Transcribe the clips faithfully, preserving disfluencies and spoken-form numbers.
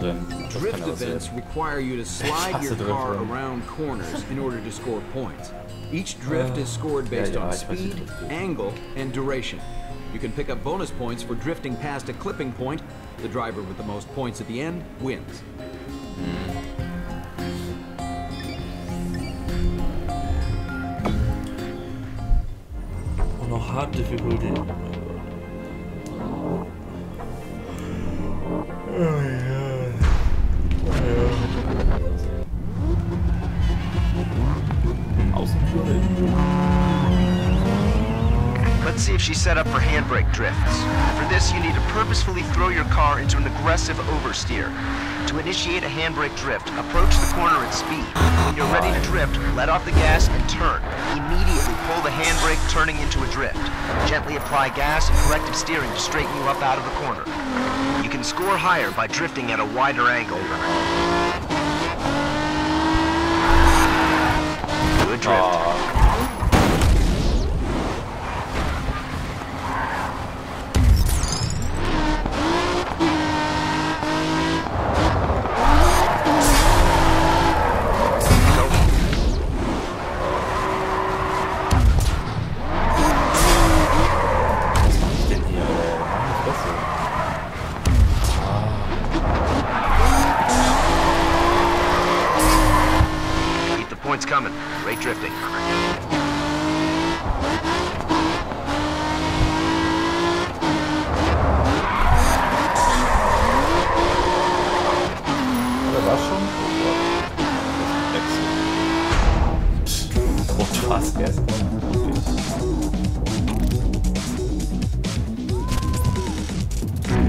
drin. Drift events require you to slide your car around corners in order to score points. Each drift is scored based on speed, angle, and duration. You can pick up bonus points for drifting past a clipping point. The driver with the most points at the end wins. On a hard difficulty. Oh, yeah. Yeah. Let's see if she's set up for handbrake drifts. For this, you need to purposefully throw your car into an aggressive oversteer. To initiate a handbrake drift, approach the corner at speed. When you're ready to drift, let off the gas and turn. Immediately pull the handbrake, turning into a drift. Gently apply gas and corrective steering to straighten you up out of the corner. You can score higher by drifting at a wider angle. Good drift.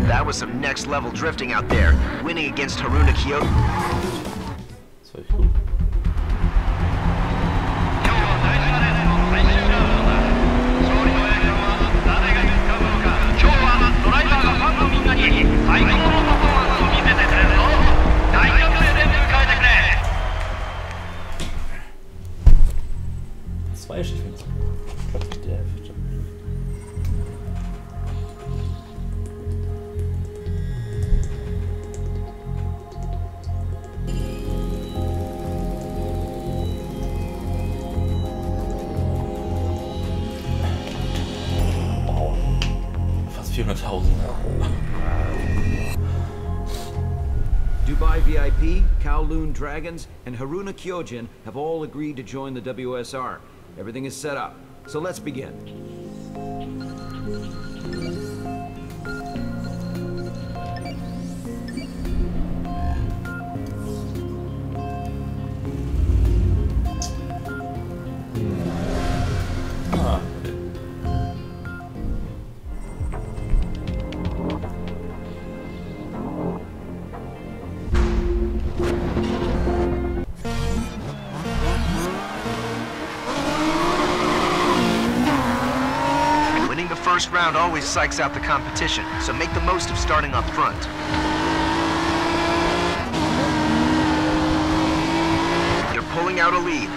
That was some next level drifting out there, winning against Haruna Kyoto. Dubai V I P, Kowloon Dragons, and Haruna Kyojin have all agreed to join the W S R. Everything is set up, so let's begin. First round always psychs out the competition, so make the most of starting up front. You're pulling out a lead.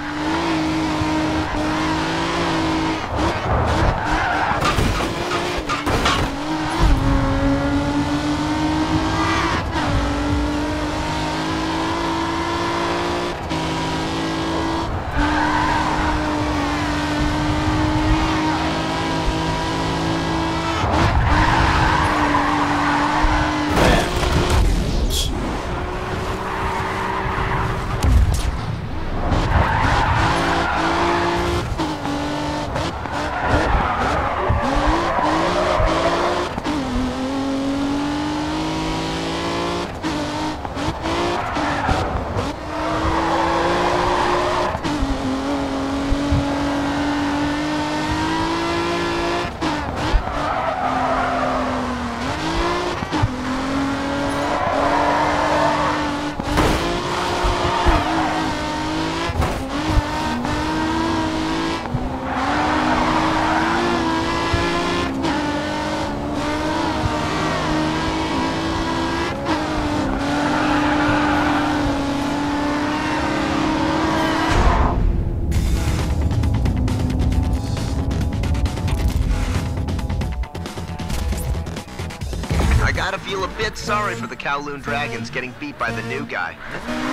I gotta feel a bit sorry for the Kowloon Dragons getting beat by the new guy.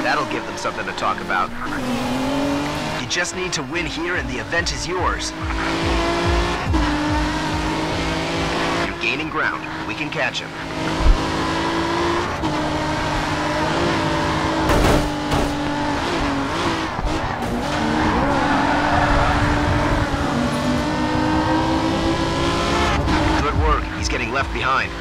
That'll give them something to talk about. You just need to win here and the event is yours. You're gaining ground. We can catch him. Good work. He's getting left behind.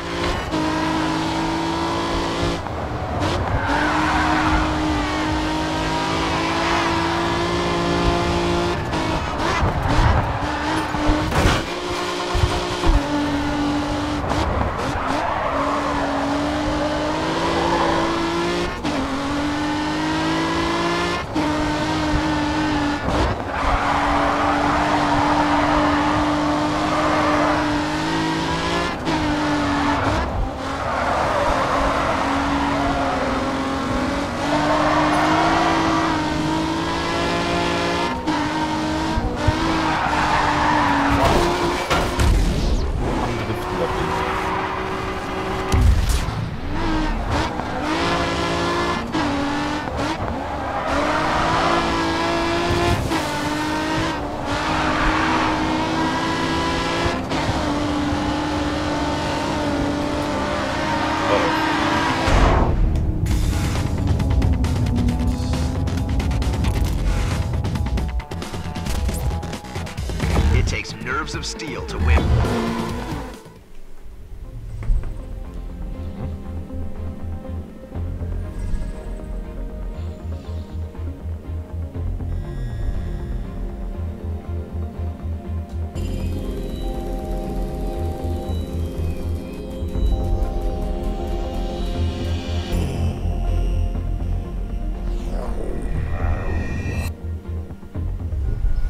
Of steel to win.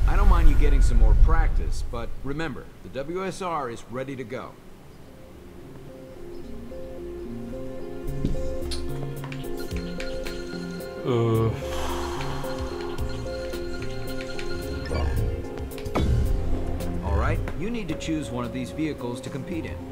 I don't mind you getting some more practice, but remember, the W S R is ready to go. Uh. All right, you need to choose one of these vehicles to compete in.